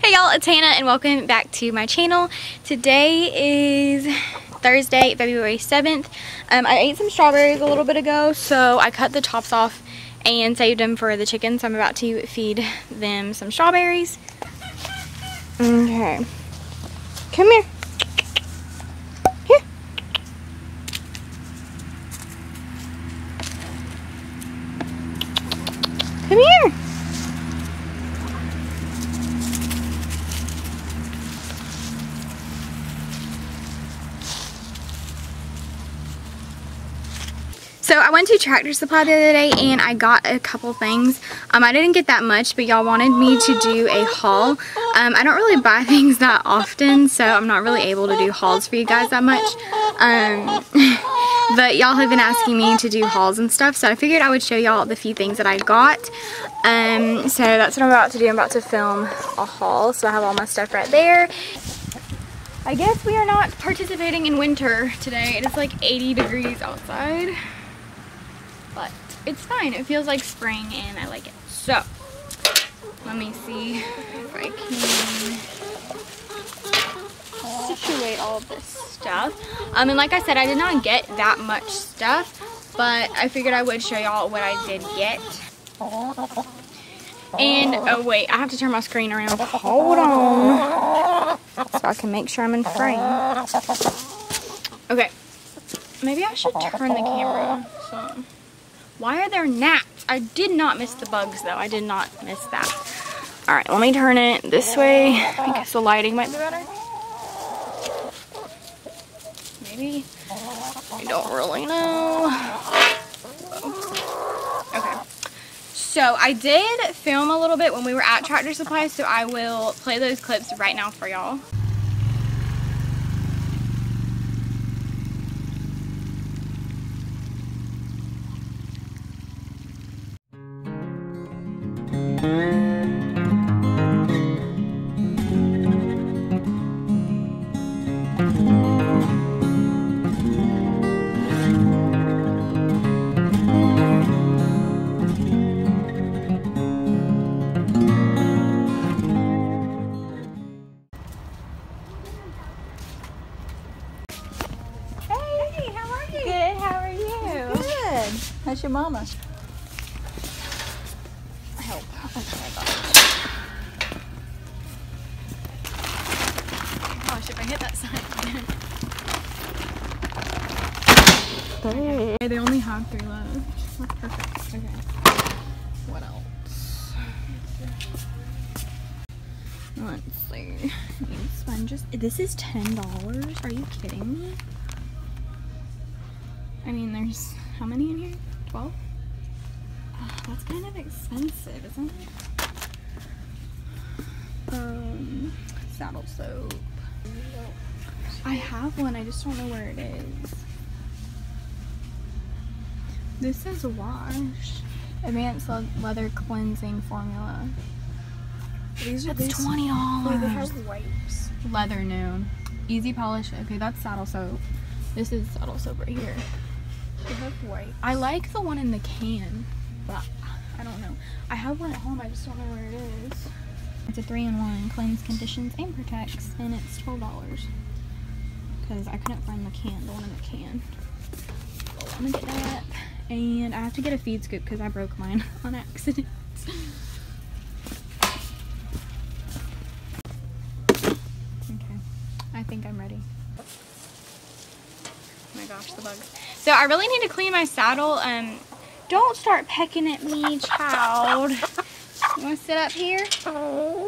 Hey y'all, it's Hannah and welcome back to my channel. Today is Thursday, February 7th. I ate some strawberries a little bit ago, so I cut the tops off and saved them for the chickens. So I'm about to feed them some strawberries. Okay. Come here. Here. Come here. So I went to Tractor Supply the other day and I got a couple things. I didn't get that much, but y'all wanted me to do a haul. I don't really buy things that often, so I'm not really able to do hauls for you guys that much. But y'all have been asking me to do hauls and stuff, so I figured I would show y'all the few things that I got. So that's what I'm about to do. I'm about to film a haul, so I have all my stuff right there. I guess we are not participating in winter today. It is like 80 degrees outside. But it's fine. It feels like spring and I like it. So, let me see if I can situate all this stuff. And like I said, I did not get that much stuff, but I figured I would show y'all what I did get. And, oh wait, I have to turn my screen around. Hold on. So I can make sure I'm in frame. Okay. Maybe I should turn the camera so. Why are there gnats? I did not miss the bugs though. I did not miss that. All right, let me turn it this way. I guess the lighting might be better. Maybe. I don't really know. Okay. So I did film a little bit when we were at Tractor Supply, so I will play those clips right now for y'all. How's your mama? Help. Okay, I got it. Gosh, if I hit that side again. Okay, they only have 3 left. That's perfect. Okay. What else? Let's see. Need sponges. This is $10. Are you kidding me? I mean, there's how many in here? 12? That's kind of expensive, isn't it? Saddle soap. I have one, I just don't know where it is. This is a wash. Advanced leather cleansing formula. These are $20. They have wipes. Leather noon. Easy polish. Okay, that's saddle soap. This is saddle soap right here. They have white. I like the one in the can, but I don't know. I have one at home, I just don't know where it is. It's a 3-in-1, cleans, conditions, and protects, and it's $12. Because I couldn't find the can, the one in the can. So I'm gonna get that. And I have to get a feed scoop because I broke mine on accident. Okay, I think I'm ready. Oh my gosh, the bugs. So I really need to clean my saddle. Don't start pecking at me, child. You want to sit up here? So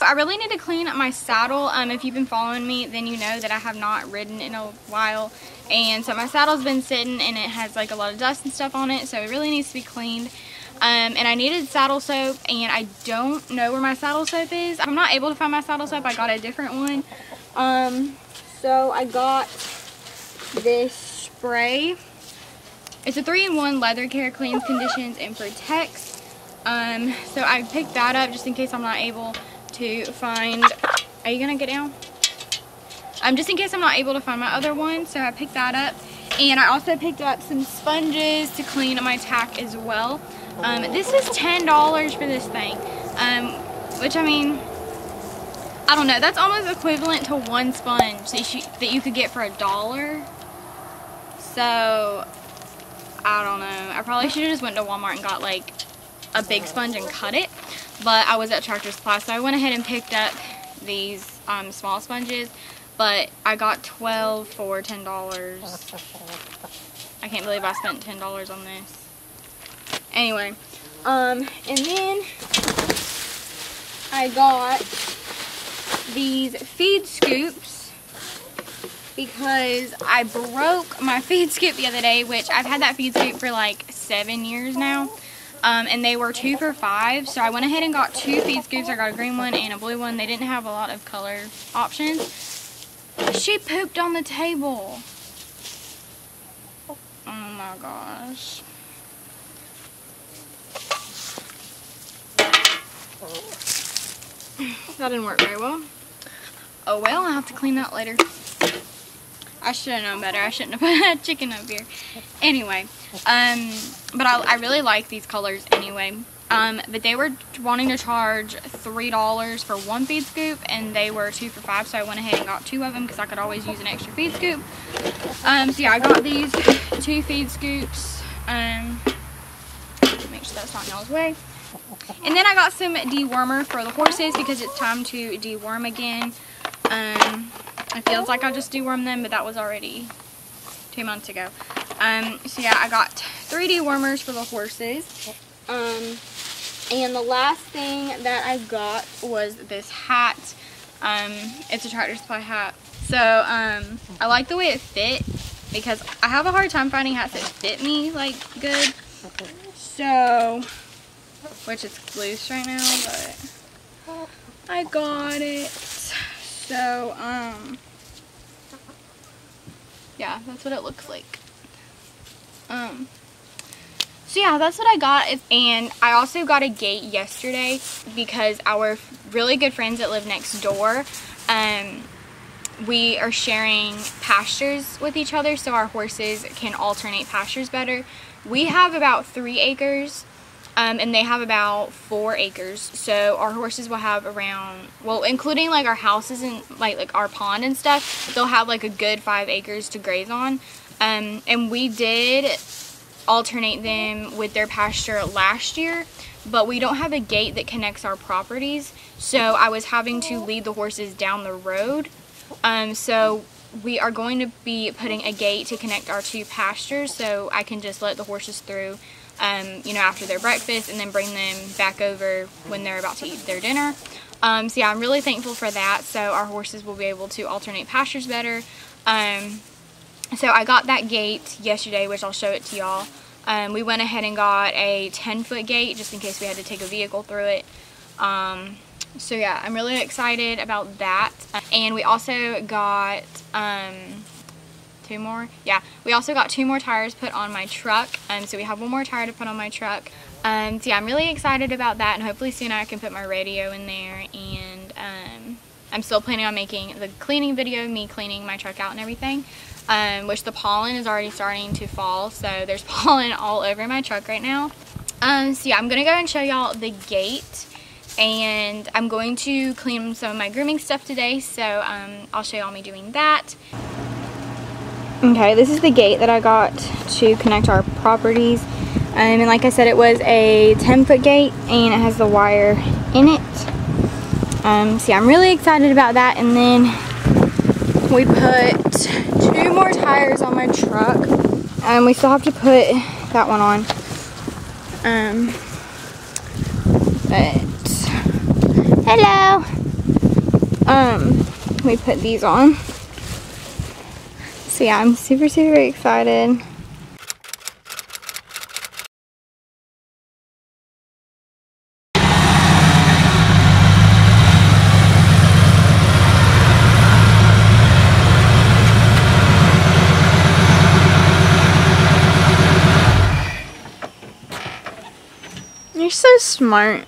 I really need to clean up my saddle. If you've been following me, then you know that I have not ridden in a while. And so my saddle's been sitting and it has like a lot of dust and stuff on it. So it really needs to be cleaned. And I needed saddle soap and I don't know where my saddle soap is. I'm not able to find my saddle soap. I got a different one. So I got this spray. It's a 3-in-1 leather care, cleans, conditions, and protects. So I picked that up just in case I'm not able to find, are you gonna get down? Just in case I'm not able to find my other one. So I picked that up and I also picked up some sponges to clean my tack as well. This is $10 for this thing. which I mean, I don't know, that's almost equivalent to one sponge that you could get for $1. So, I don't know, I probably should have just went to Walmart and got like a big sponge and cut it, but I was at Tractor Supply, so I went ahead and picked up these small sponges, but I got 12 for $10. I can't believe I spent $10 on this. Anyway, and then I got these feed scoops because I broke my feed scoop the other day, which I've had that feed scoop for like 7 years now. And they were 2 for $5, so I went ahead and got 2 feed scoops. I got a green one and a blue one. They didn't have a lot of color options. She pooped on the table. Oh my gosh. That didn't work very well. Oh well, I'll have to clean that later. I should have known better. I shouldn't have put chicken up here. Anyway, but I really like these colors anyway. But they were wanting to charge $3 for 1 feed scoop, and they were 2 for $5, so I went ahead and got 2 of them because I could always use an extra feed scoop. So yeah, I got these 2 feed scoops. Make sure that's not in y'all's way. And then I got some dewormer for the horses because it's time to deworm again. It feels like I just dewormed them, but that was already 2 months ago. So yeah, I got 3 dewormers for the horses. And the last thing that I got was this hat. It's a Tractor Supply hat. So I like the way it fit because I have a hard time finding hats that fit me like good. So, which is loose right now, but I got it. So, yeah, that's what it looks like. So yeah, that's what I got. And I also got a gate yesterday because our really good friends that live next door, we are sharing pastures with each other so our horses can alternate pastures better. We have about 3 acres. And they have about 4 acres, so our horses will have around, well, including like our houses and like our pond and stuff, they'll have like a good 5 acres to graze on. And we did alternate them with their pasture last year, but we don't have a gate that connects our properties, so I was having to lead the horses down the road. So we are going to be putting a gate to connect our 2 pastures, so I can just let the horses through, you know, after their breakfast, and then bring them back over when they're about to eat their dinner. So yeah, I'm really thankful for that. So our horses will be able to alternate pastures better. So I got that gate yesterday, which I'll show it to y'all. We went ahead and got a 10-foot gate just in case we had to take a vehicle through it. So yeah, I'm really excited about that. And we also got 2 more? Yeah, we also got 2 more tires put on my truck, so we have 1 more tire to put on my truck. So yeah, I'm really excited about that, and hopefully soon I can put my radio in there. And I'm still planning on making the cleaning video, me cleaning my truck out and everything, which the pollen is already starting to fall, so there's pollen all over my truck right now. So yeah, I'm gonna go and show y'all the gate, and I'm going to clean some of my grooming stuff today, so I'll show y'all me doing that. Okay, this is the gate that I got to connect our properties. And like I said, it was a 10-foot gate, and it has the wire in it. So yeah, I'm really excited about that. And then we put 2 more tires on my truck. And we still have to put that one on. But, hello! We put these on. So yeah, I'm super, super excited. You're so smart.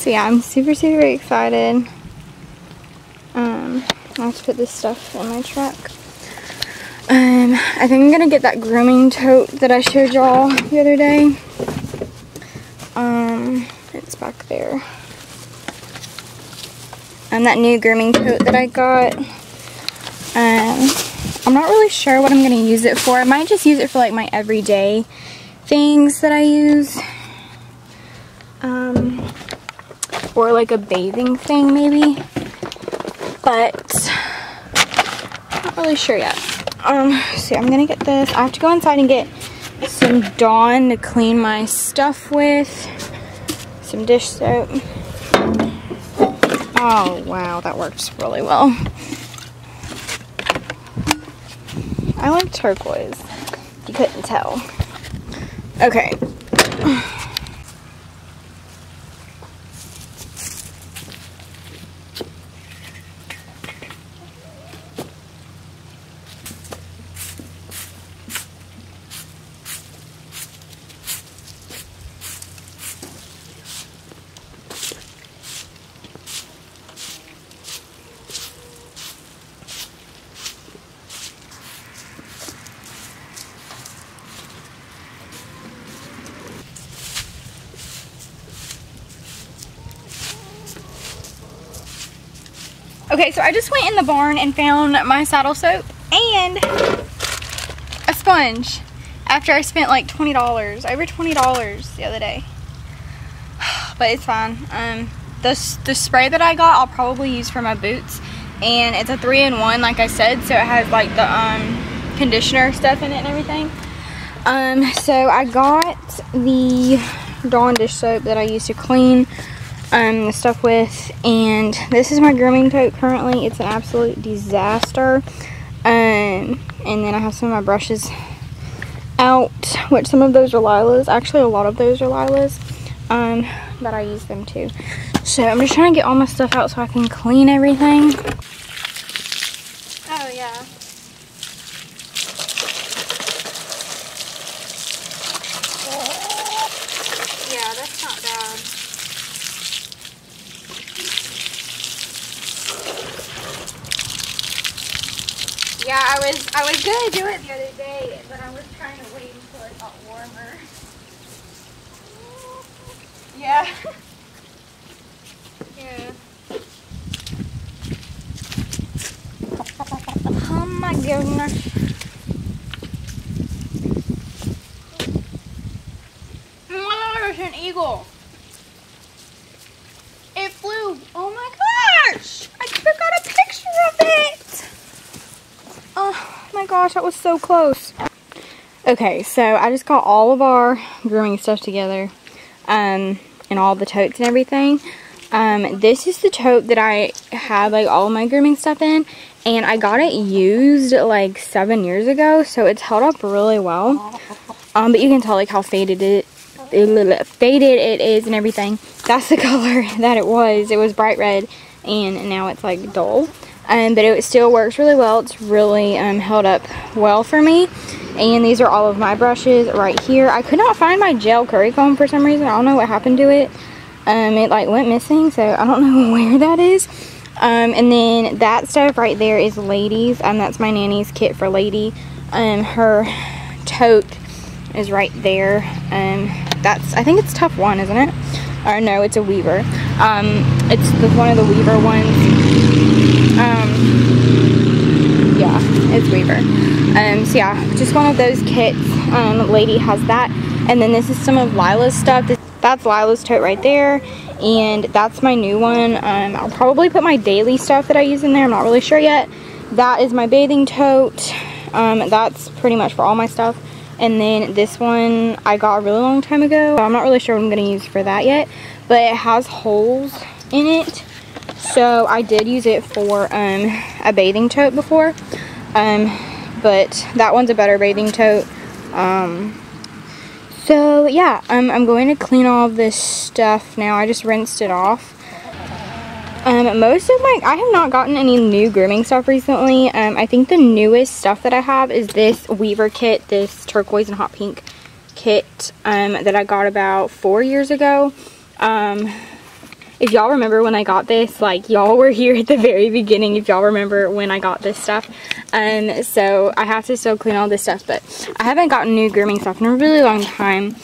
So yeah, I'm super excited. I have to put this stuff in my truck. I think I'm gonna get that grooming tote that I showed y'all the other day. It's back there. And that new grooming tote that I got. I'm not really sure what I'm gonna use it for. I might just use it for like my everyday things that I use. Or like a bathing thing maybe. But not really sure yet. So yeah, I'm gonna get this. I have to go inside and get some Dawn to clean my stuff with. Some dish soap. Oh wow, that works really well. I like turquoise. You couldn't tell. Okay. Okay, so I just went in the barn and found my saddle soap and a sponge after I spent like $20, over $20 the other day. But it's fine. The spray that I got, I'll probably use for my boots. And it's a 3-in-1, like I said, so it has like the conditioner stuff in it and everything. So I got the Dawn dish soap that I used to clean the stuff with, and this is my grooming tote currently. It's an absolute disaster. And then I have some of my brushes out, which some of those are Lila's. Actually, a lot of those are Lila's, but I use them too. So I'm just trying to get all my stuff out so I can clean everything. Oh yeah. Yeah, that's not bad. Yeah, I was gonna do it the other day, but I was trying to wait until it got warmer. Yeah. Yeah. Oh my goodness. Oh, there's an eagle. It flew. Oh my gosh! I forgot a picture of it. Oh my gosh, that was so close. Okay, so I just got all of our grooming stuff together, and all the totes and everything. This is the tote that I have like all of my grooming stuff in, and I got it used like 7 years ago, so it's held up really well. But you can tell like how faded it is and everything. That's the color that it was. It was bright red, and now it's like dull. But it still works really well. It's really held up well for me. And these are all of my brushes right here. I could not find my gel curry comb for some reason. I don't know what happened to it. It like went missing, so I don't know where that is. And then that stuff right there is Lady's. That's my nanny's kit for Lady. Her tote is right there. That's, I think it's Tough One, isn't it? Or no, it's a Weaver. It's one of the Weaver ones. Yeah, it's Weaver. So yeah, just one of those kits. Lady has that. And then this is some of Lila's stuff. That's Lila's tote right there. And that's my new one. I'll probably put my daily stuff that I use in there. I'm not really sure yet. That is my bathing tote. That's pretty much for all my stuff. And then this one I got a really long time ago. I'm not really sure what I'm going to use for that yet. But it has holes in it. So I did use it for a bathing tote before, but that one's a better bathing tote. So yeah, I'm going to clean all this stuff now. I just rinsed it off. I have not gotten any new grooming stuff recently. I think the newest stuff that I have is this Weaver kit, this turquoise and hot pink kit that I got about 4 years ago. If y'all remember when I got this, like, y'all were here at the very beginning if y'all remember when I got this stuff. So I have to still clean all this stuff, but I haven't gotten new grooming stuff in a really long time.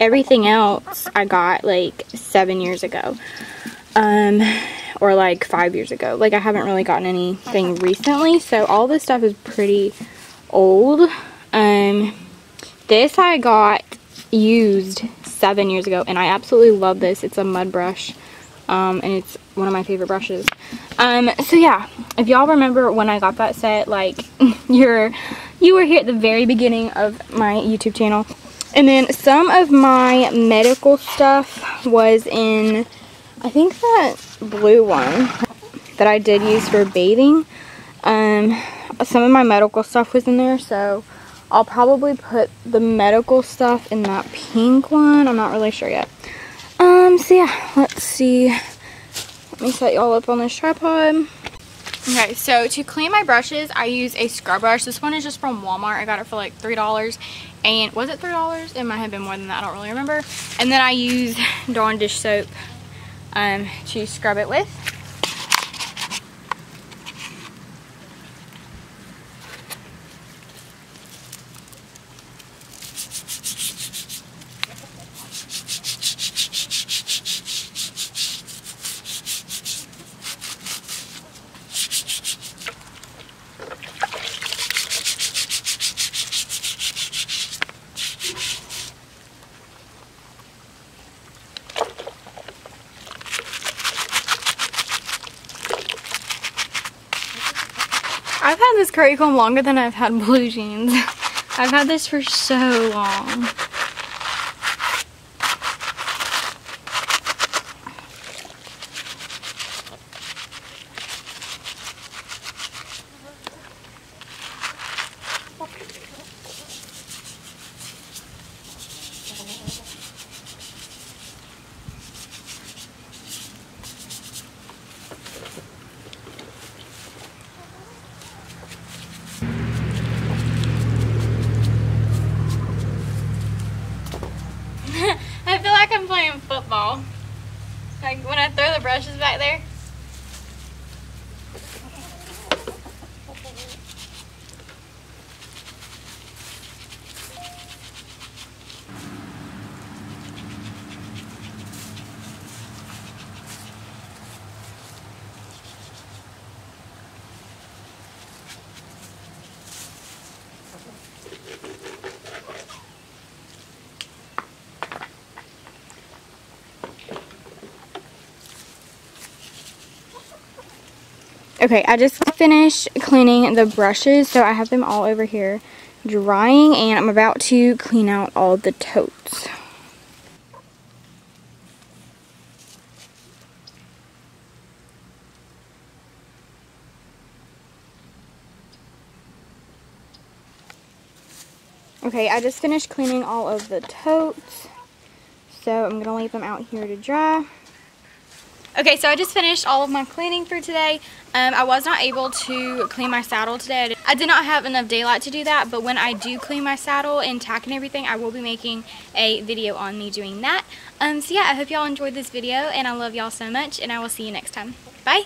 Everything else I got like 7 years ago. Or like 5 years ago. Like, I haven't really gotten anything recently, so all this stuff is pretty old. This I got used 7 years ago, and I absolutely love this. It's a mud brush, and it's one of my favorite brushes. So yeah, if y'all remember when I got that set, like, you were here at the very beginning of my YouTube channel. And then some of my medical stuff was in, I think, that blue one that I did use for bathing. Some of my medical stuff was in there, so I'll probably put the medical stuff in that pink one. I'm not really sure yet. So yeah, let's see. Let me set y'all up on this tripod. Okay, so to clean my brushes, I use a scrub brush. This one is just from Walmart. I got it for like $3. And was it $3? It might have been more than that. I don't really remember. And then I use Dawn dish soap to scrub it with. I've had this curry comb longer than I've had blue jeans. I've had this for so long. I'm playing football, like when I throw the brushes back there. Okay, I just finished cleaning the brushes, so I have them all over here drying, and I'm about to clean out all the totes. Okay, I just finished cleaning all of the totes, so I'm going to leave them out here to dry. Okay, so I just finished all of my cleaning for today. I was not able to clean my saddle today. I did not have enough daylight to do that, but when I do clean my saddle and tack and everything, I will be making a video on me doing that. So yeah, I hope y'all enjoyed this video, and I love y'all so much, and I will see you next time. Bye!